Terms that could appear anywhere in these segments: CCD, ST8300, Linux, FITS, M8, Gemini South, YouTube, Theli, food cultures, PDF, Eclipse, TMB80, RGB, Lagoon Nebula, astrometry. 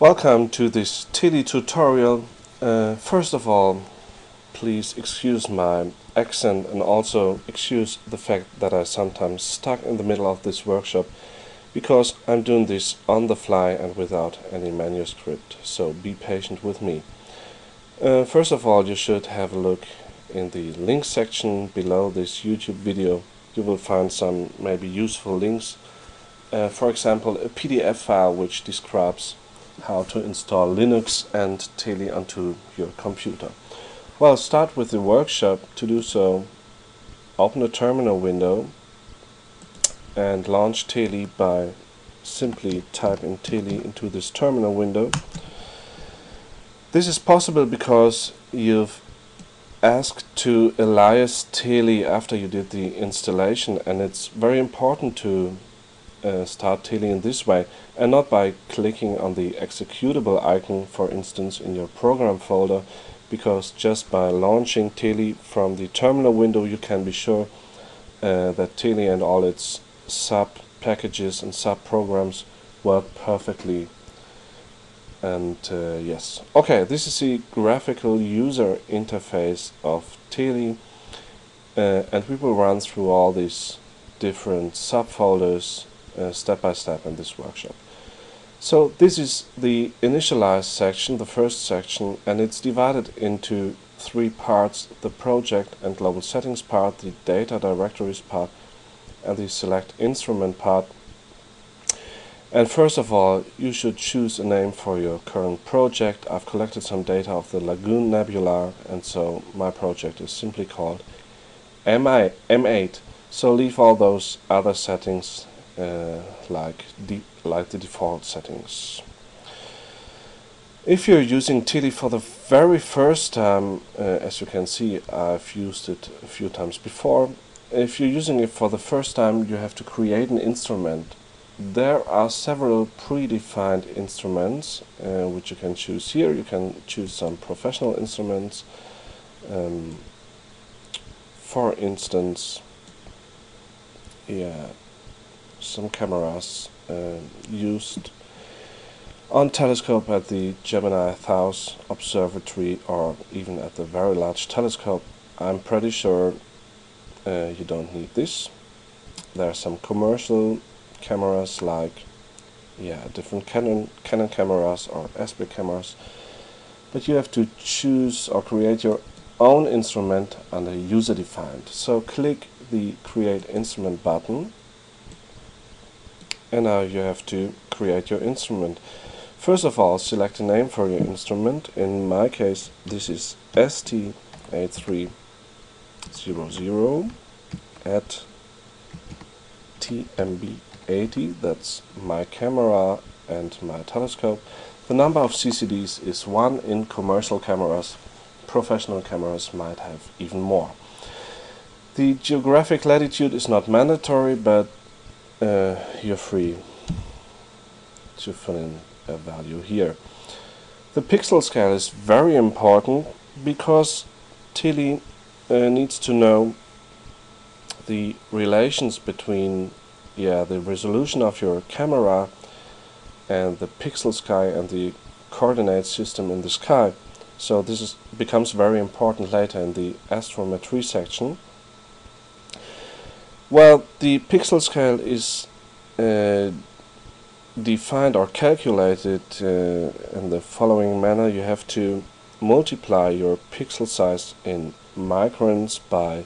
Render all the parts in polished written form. Welcome to this Theli tutorial. First of all, please excuse my accent and also excuse the fact that I sometimes stuck in the middle of this workshop because I'm doing this on the fly and without any manuscript, so be patient with me. First of all, you should have a look in the link section below this YouTube video. You will find some maybe useful links, for example a PDF file which describes how to install Linux and Theli onto your computer. Well, start with the workshop. To do so, open a terminal window and launch Theli by simply typing Theli into this terminal window. This is possible because you've asked to alias Theli after you did the installation, and it's very important to start Theli in this way and not by clicking on the executable icon, for instance, in your program folder, because just by launching Theli from the terminal window you can be sure that Theli and all its sub packages and sub programs work perfectly. And yes, okay, this is the graphical user interface of Theli, and we will run through all these different subfolders step by step in this workshop. So this is the initialize section, the first section, and it's divided into three parts: the project and global settings part, the data directories part, and the select instrument part. And first of all, you should choose a name for your current project. I've collected some data of the Lagoon Nebula, and so my project is simply called M8. So leave all those other settings like the default settings. If you're using Theli for the very first time, as you can see, I've used it a few times before. If you're using it for the first time, you have to create an instrument. There are several predefined instruments which you can choose here. You can choose some professional instruments. For instance, yeah, some cameras used on telescope at the Gemini South observatory, or even at the Very Large Telescope. I'm pretty sure you don't need this. There are some commercial cameras like, yeah, different Canon cameras or aspect cameras, but you have to choose or create your own instrument under user defined. So click the create instrument button, and now you have to create your instrument. First of all, select a name for your instrument. In my case, this is ST8300 at TMB80. That's my camera and my telescope. The number of CCDs is 1 in commercial cameras. Professional cameras might have even more. The geographic latitude is not mandatory, but you're free to fill in a value here. The pixel scale is very important because Theli needs to know the relations between, yeah, the resolution of your camera and the pixel sky and the coordinate system in the sky. So this becomes very important later in the astrometry section. Well, the pixel scale is defined or calculated in the following manner. You have to multiply your pixel size in microns by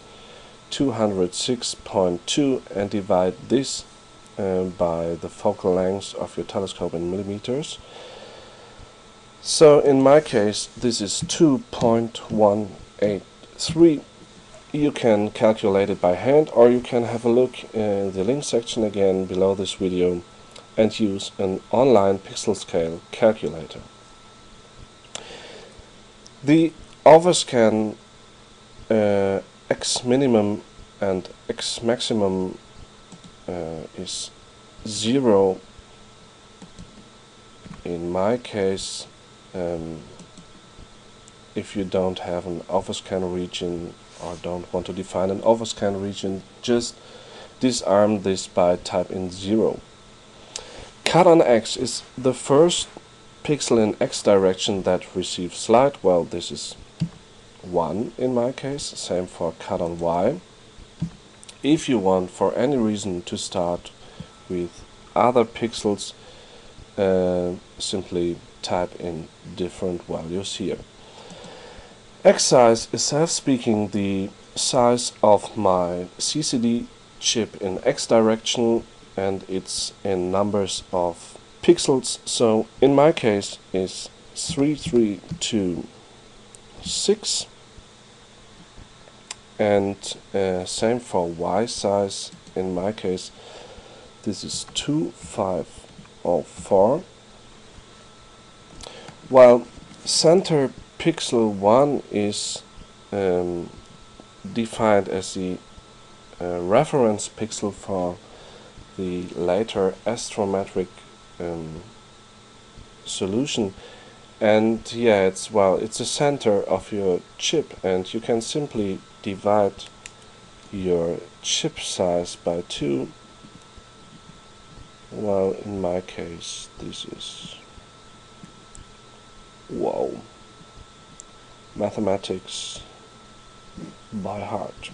206.2 and divide this by the focal length of your telescope in millimeters. So in my case, this is 2.183. You can calculate it by hand, or you can have a look in the link section again below this video and use an online pixel scale calculator. The overscan x minimum and x maximum is 0. In my case, if you don't have an overscan region, or don't want to define an overscan region, just disarm this by type in 0. Cut on X is the first pixel in X direction that receives light, well, this is 1 in my case, same for Canon Y. If you want for any reason to start with other pixels, simply type in different values here. X size is self-speaking the size of my CCD chip in X direction, and it's in numbers of pixels, so in my case is 3326, and same for Y size. In my case this is 2504, while center pixel 1 is defined as the reference pixel for the later astrometric solution, and yeah, it's, well, it's the center of your chip, and you can simply divide your chip size by 2. Well, in my case this is, wow, mathematics by heart.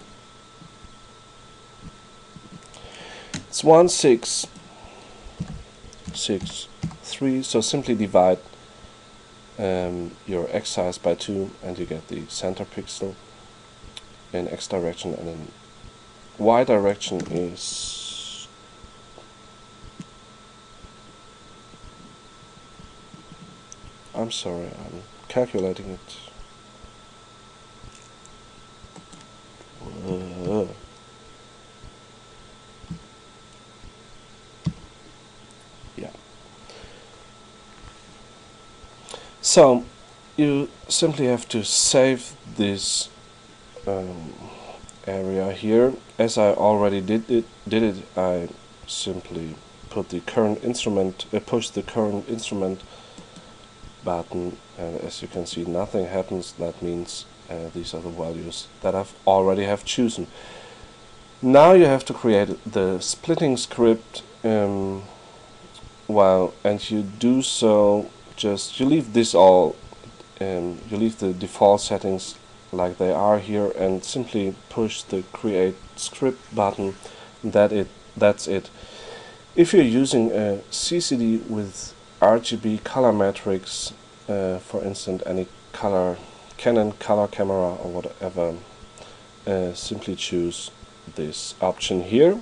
It's 1663, so simply divide your X size by 2 and you get the center pixel in X direction, and in Y direction is you simply have to save this area here. As I already did it, I simply put the current instrument, push the current instrument button, and as you can see nothing happens. That means these are the values that I've already have chosen. Now you have to create the splitting script, and you do so. You leave this all, you leave the default settings like they are here, and simply push the create script button. That's it. If you're using a CCD with RGB color matrix, for instance, any color, Canon color camera or whatever, simply choose this option here.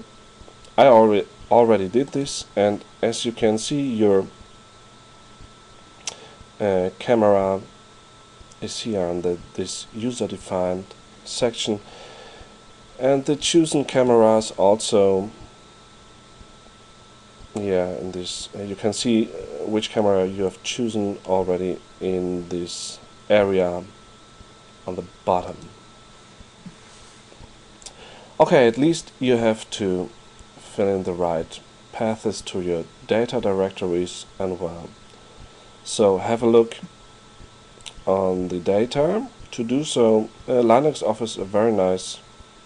I already did this, and as you can see, your camera is here under this user-defined section, and the chosen cameras also, yeah, in this you can see which camera you have chosen already in this area on the bottom. Okay, at least you have to fill in the right paths to your data directories, and well, so have a look on the data. To do so, Linux offers a very nice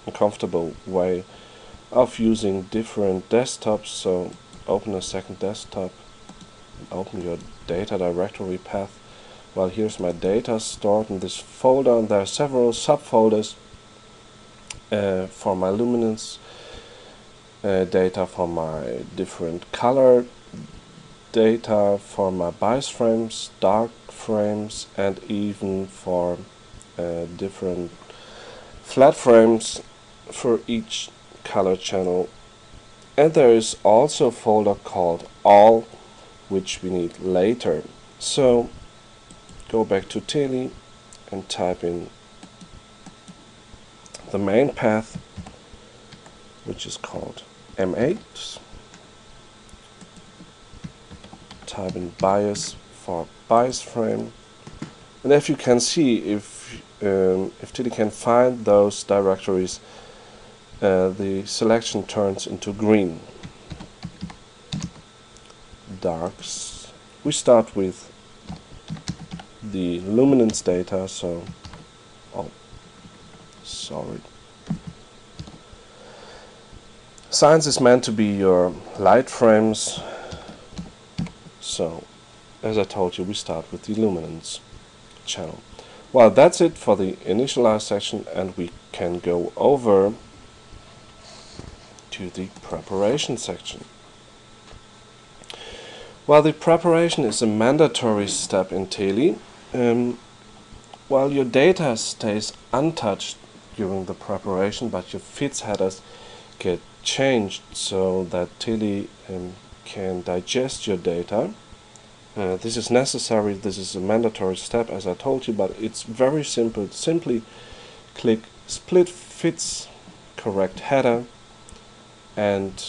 and comfortable way of using different desktops. So open a second desktop, and open your data directory path. Well, here's my data stored in this folder, and there are several subfolders for my luminance data, for my different color data, for my bias frames, dark frames, and even for different flat frames for each color channel. And there is also a folder called all, which we need later. So go back to Theli and type in the main path, which is called M8. Type in bias for bias frame, and if you can see, if Theli can find those directories, the selection turns into green. Darks. We start with the luminance data, so Science is meant to be your light frames. So as I told you, we start with the luminance channel. Well, that's it for the initialize section, and we can go over to the preparation section. Well, the preparation is a mandatory step in Theli. While your data stays untouched during the preparation, but your FITS headers get changed so that Theli can digest your data. This is necessary, this is a mandatory step as I told you, but it's very simple. Simply click split FITS correct header and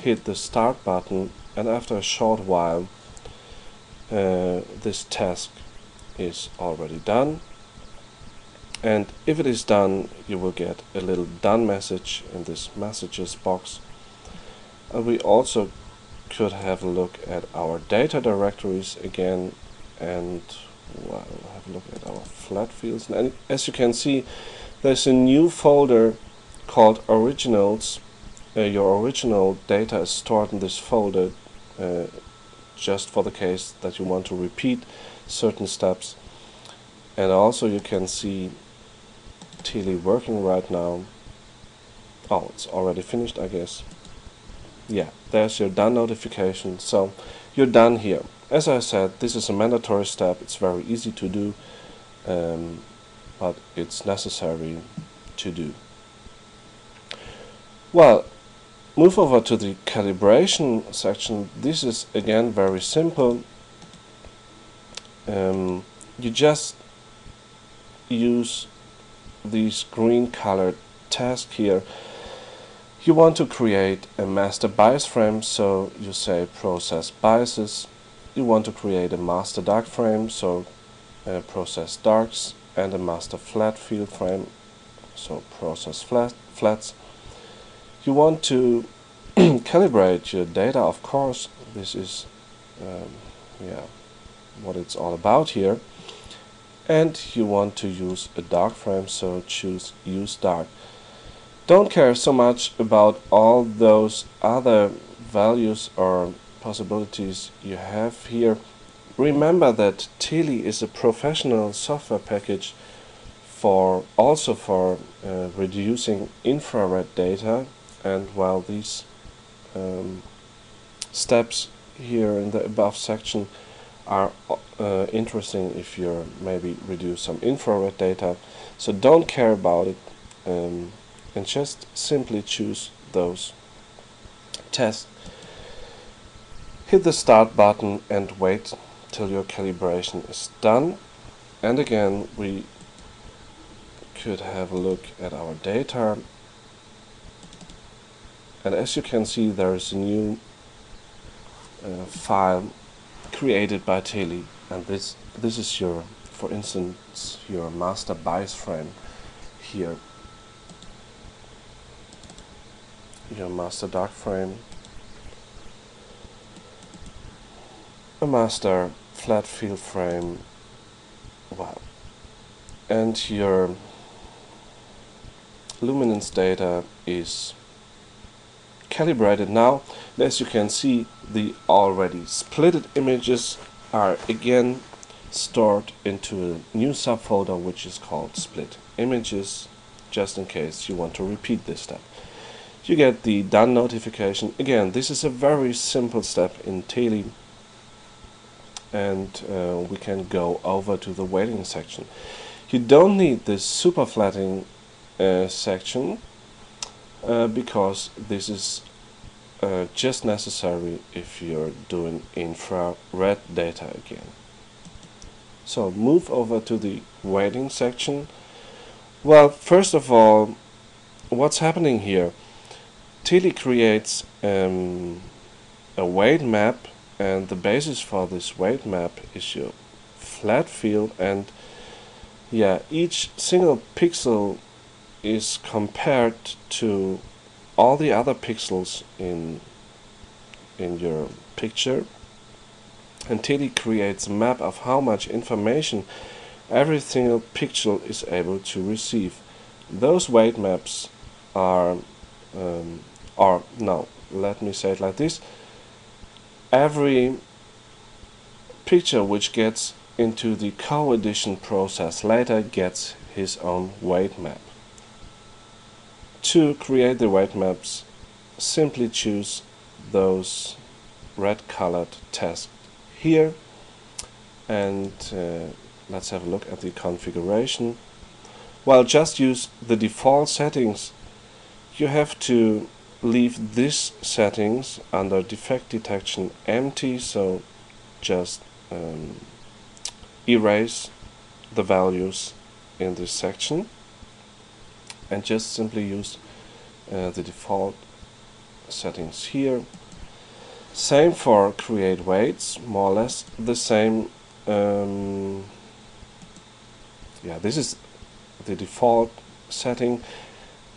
hit the start button, and after a short while this task is already done. And if it is done, you will get a little done message in this messages box. And we also could have a look at our data directories again, and well, have a look at our flat fields. And as you can see, there's a new folder called originals. Your original data is stored in this folder just for the case that you want to repeat certain steps. And also you can see Theli working right now. Oh, it's already finished, I guess. Yeah, there's your done notification. So you're done here. As I said, this is a mandatory step. It's very easy to do, but it's necessary to do. Well, move over to the calibration section. This is again very simple. You just use these green colored tasks here. You want to create a master bias frame, so you say process biases. You want to create a master dark frame, so process darks, and a master flat field frame, so process flats. You want to calibrate your data, of course. This is yeah, what it's all about here. And you want to use a dark frame, so choose use dark. Don't care so much about all those other values or possibilities you have here. Remember that Theli is a professional software package for also for reducing infrared data, and while these steps here in the above section are interesting if you're maybe reduce some infrared data, so don't care about it, and just simply choose those tests. Hit the start button and wait till your calibration is done. And again, we could have a look at our data, and as you can see, there is a new file created by Theli, and this is your, for instance, your master bias frame here, your master dark frame, a master flat field frame, wow, and your luminance data is calibrated now. As you can see, the already splitted images are again stored into a new subfolder which is called split images, just in case you want to repeat this step. You get the done notification. Again, this is a very simple step in Theli, and we can go over to the waiting section. You don't need this super flatting section because this is just necessary if you're doing infrared data again. So move over to the waiting section. Well, first of all, what's happening here? Theli creates a weight map, and the basis for this weight map is your flat field, and yeah, each single pixel is compared to all the other pixels in your picture, and Theli creates a map of how much information every single pixel is able to receive. Those weight maps are or no, let me say it like this. Every picture which gets into the co-addition process later gets his own weight map. To create the weight maps, simply choose those red colored tests here, and let's have a look at the configuration. While just use the default settings, you have to leave these settings under defect detection empty, so just erase the values in this section and just simply use the default settings here. Same for create weights, more or less the same. Yeah, this is the default setting,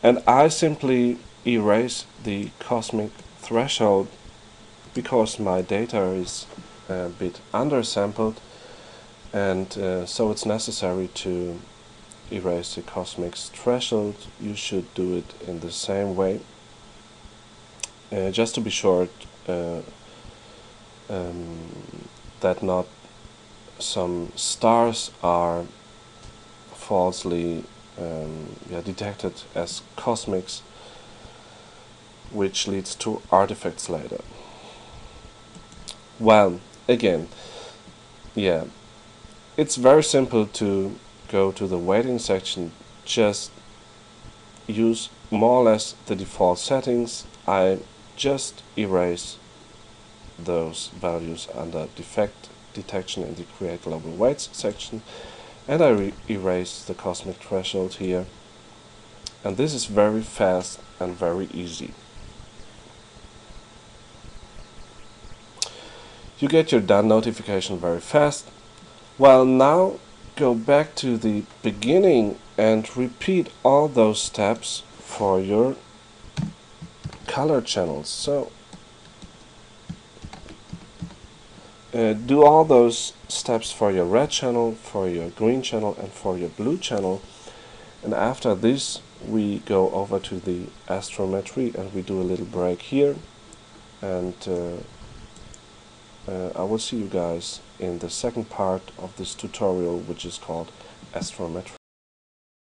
and I simply erase the cosmic threshold because my data is a bit undersampled, and so it's necessary to erase the cosmic threshold. You should do it in the same way, just to be sure that not some stars are falsely detected as cosmics, which leads to artifacts later. Well, again, yeah, it's very simple to go to the weighting section. Just use more or less the default settings. I just erase those values under defect detection in the create global weights section, and I erase the cosmic threshold here. And this is very fast and very easy. You get your done notification very fast. Well, now go back to the beginning and repeat all those steps for your color channels. So do all those steps for your red channel, for your green channel, and for your blue channel. And after this, we go over to the astrometry and we do a little break here. And I will see you guys in the second part of this tutorial, which is called astrometry.